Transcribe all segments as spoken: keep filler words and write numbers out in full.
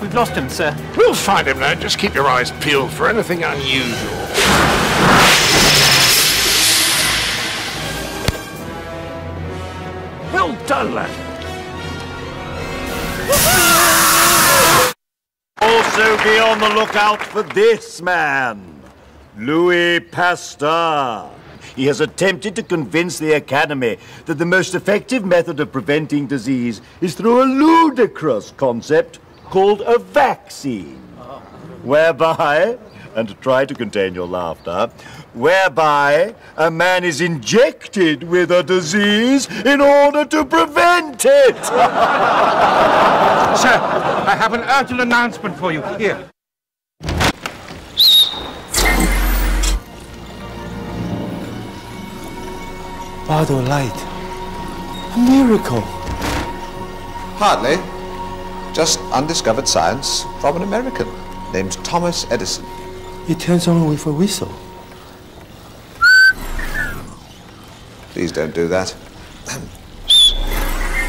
We've lost him, sir. We'll find him, lad. Just keep your eyes peeled for anything unusual. Well done, lad. Also be on the lookout for this man, Louis Pasteur. He has attempted to convince the Academy that the most effective method of preventing disease is through a ludicrous concept called a vaccine, whereby, and try to contain your laughter, whereby a man is injected with a disease in order to prevent it. Sir, I have an urgent announcement for you. Here. Bardo Light. A miracle. Hardly. Just undiscovered science from an American named Thomas Edison. It turns on with a whistle. Please don't do that.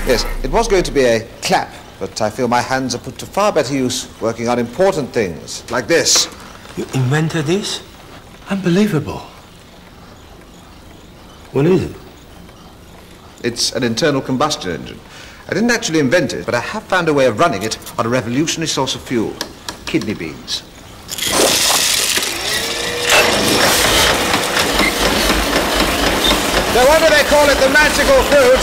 Yes, it was going to be a clap, but I feel my hands are put to far better use working on important things, like this. You invented this? Unbelievable. What is it? It's an internal combustion engine. I didn't actually invent it, but I have found a way of running it on a revolutionary source of fuel. Kidney beans. No wonder they call it the magical food.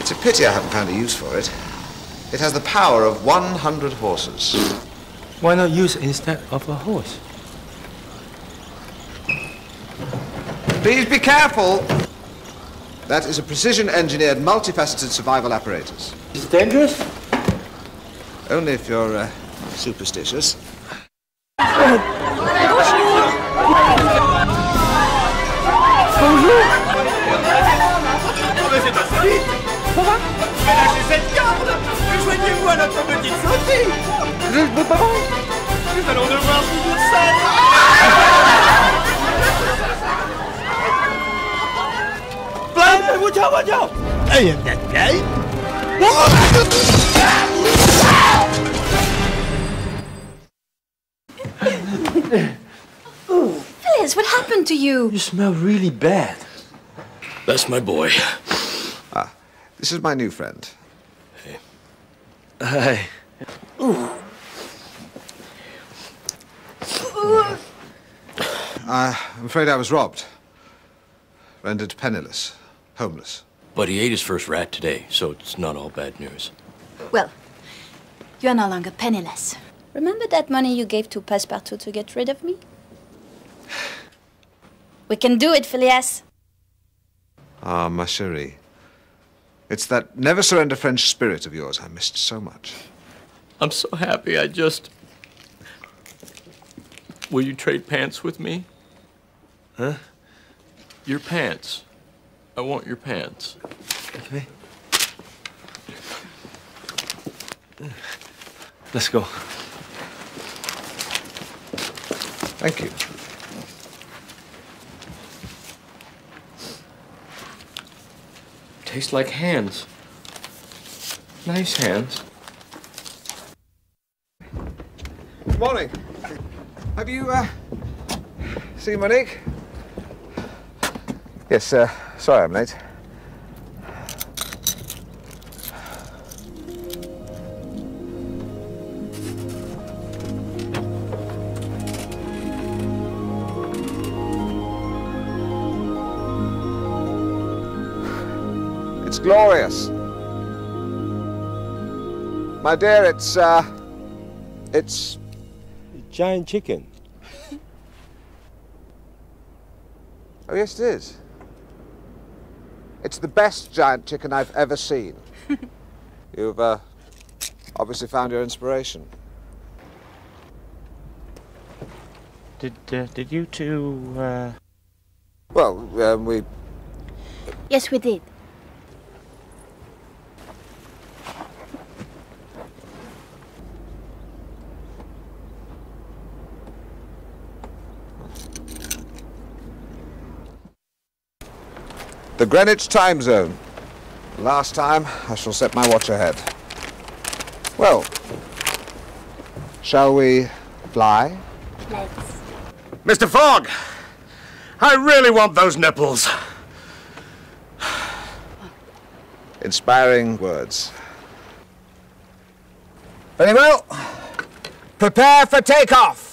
It's a pity I haven't found a use for it. It has the power of one hundred horses. Why not use it instead of a horse? Please be careful. That is a precision-engineered, multifaceted survival apparatus. Is it dangerous? Only if you're uh, superstitious. Watch out, watch out! I am that guy. Phileas, what happened to you? You smell really bad. That's my boy. Ah, this is my new friend. Hey. Hi. Ooh. Uh, I'm afraid I was robbed. Rendered penniless. Homeless. But he ate his first rat today, so it's not all bad news. Well, you're no longer penniless. Remember that money you gave to Passepartout to get rid of me? We can do it, Phileas. Ah, ma chérie. It's that never-surrender French spirit of yours I missed so much. I'm so happy, I just... Will you trade pants with me? Huh? Your pants. I want your pants. Okay. Let's go. Thank you. Tastes like hands. Nice hands. Good morning. Have you, uh, seen Monique? Yes, sir. Uh, Sorry I'm late. It's glorious. My dear, it's, uh, it's... a giant chicken. Oh, yes, it is. It's the best giant chicken I've ever seen. You've uh, obviously found your inspiration. Did uh, did you two? Uh... Well, um, we. Yes, we did. The Greenwich time zone. Last time, I shall set my watch ahead. Well, shall we fly? Let's. Mister Fogg, I really want those nipples. Inspiring words. Very well. Prepare for takeoff.